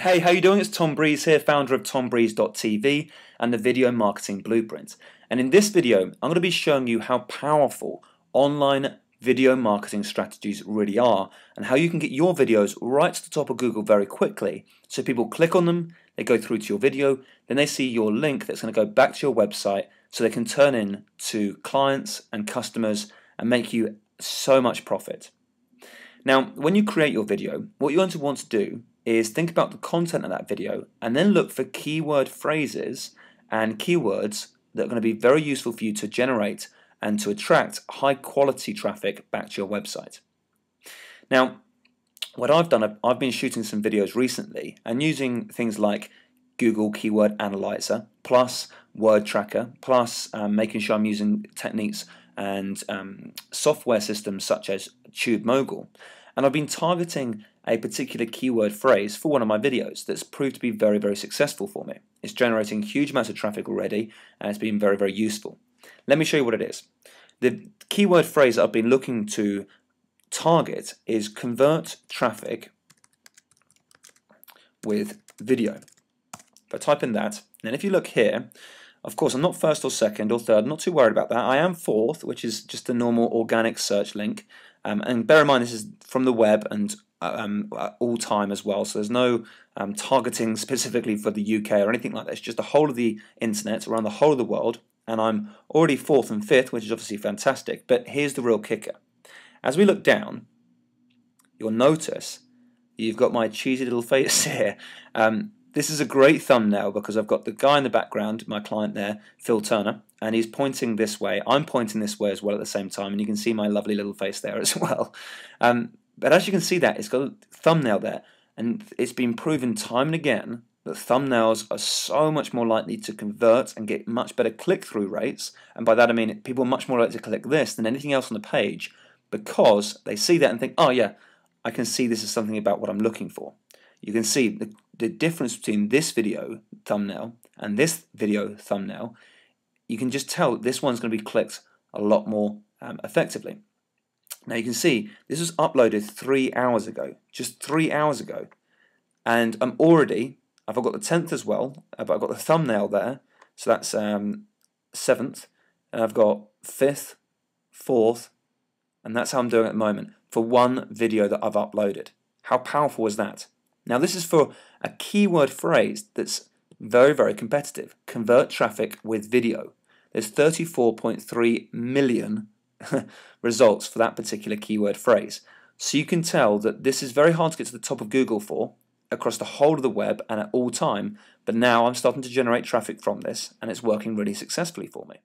Hey, how you doing? It's Tom Breeze here, founder of TomBreeze.TV and the Video Marketing Blueprint. And in this video, I'm going to be showing you how powerful online video marketing strategies really are and how you can get your videos right to the top of Google very quickly. So people click on them, they go through to your video, then they see your link that's going to go back to your website so they can turn in to clients and customers and make you so much profit. Now, when you create your video, what you're going to want to do is think about the content of that video and then look for keyword phrases and keywords that are going to be very useful for you to generate and to attract high quality traffic back to your website. Now, what I've done, I've been shooting some videos recently and using things like Google Keyword Analyzer, plus Word Tracker, plus making sure I'm using techniques and software systems such as TubeMogul. And I've been targeting a particular keyword phrase for one of my videos that's proved to be very, very successful for me. It's generating huge amounts of traffic already and it's been very, very useful. Let me show you what it is. The keyword phrase I've been looking to target is convert traffic with video. If I type in that, and if you look here, of course I'm not first or second or third, I'm not too worried about that. I am fourth, which is just a normal organic search link. And bear in mind this is from the web and all time as well, so there's no targeting specifically for the UK or anything like that. It's just the whole of the internet, around the whole of the world, and I'm already fourth and fifth, which is obviously fantastic, but here's the real kicker. As we look down, you'll notice you've got my cheesy little face here. This is a great thumbnail because I've got the guy in the background, my client there, Phil Turner, and he's pointing this way. I'm pointing this way as well at the same time, and you can see my lovely little face there as well. But as you can see that, it's got a thumbnail there, and it's been proven time and again that thumbnails are so much more likely to convert and get much better click-through rates, and by that I mean people are much more likely to click this than anything else on the page because they see that and think, oh yeah, I can see this is something about what I'm looking for. You can see the difference between this video thumbnail and this video thumbnail. You can just tell this one's going to be clicked a lot more effectively. Now you can see this was uploaded 3 hours ago, just 3 hours ago, and I'm already, I've got the 10th as well, but I've got the thumbnail there, so that's 7th, and I've got 5th, 4th, and that's how I'm doing at the moment for one video that I've uploaded. How powerful is that? Now this is for a keyword phrase that's very, very competitive, convert traffic with video. There's 34.3 million results for that particular keyword phrase. So you can tell that this is very hard to get to the top of Google for across the whole of the web and at all time, but now I'm starting to generate traffic from this and it's working really successfully for me.